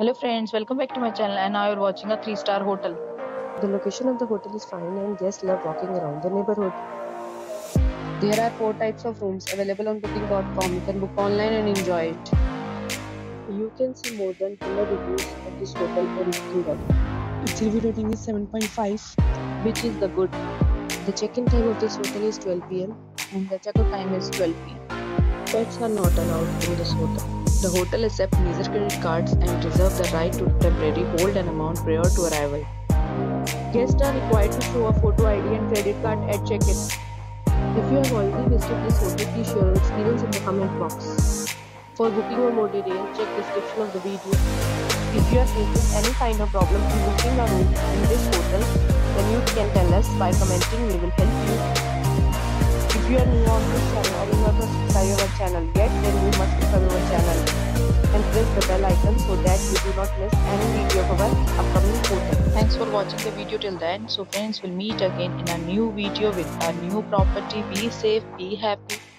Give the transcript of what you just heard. Hello friends, welcome back to my channel, and now you're watching a 3-star hotel. The location of the hotel is fine and guests love walking around the neighborhood. There are 4 types of rooms available on booking.com. You can book online and enjoy it. You can see more than 100 reviews of this hotel on booking.com. Its review rating is 7.5, which is the good. The check-in time of this hotel is 12 PM and the check-out time is 12 PM. Pets are not allowed in this hotel. The hotel accepts major credit cards and reserves the right to temporarily hold an amount prior to arrival. Guests are required to show a photo ID and credit card at check-in. If you have already visited this hotel, please share your experience in the comment box. For booking or more details, check description of the video. If you are facing any kind of problem in booking a room in this hotel, then you can tell us by commenting. We will help you. If you are new on this channel or you have not subscribed to our channel yet, then you must subscribe to our channel and press the bell icon so that you do not miss any video of our upcoming hotel. Thanks for watching the video till the end. So friends, we'll meet again in a new video with a new property. Be safe, be happy.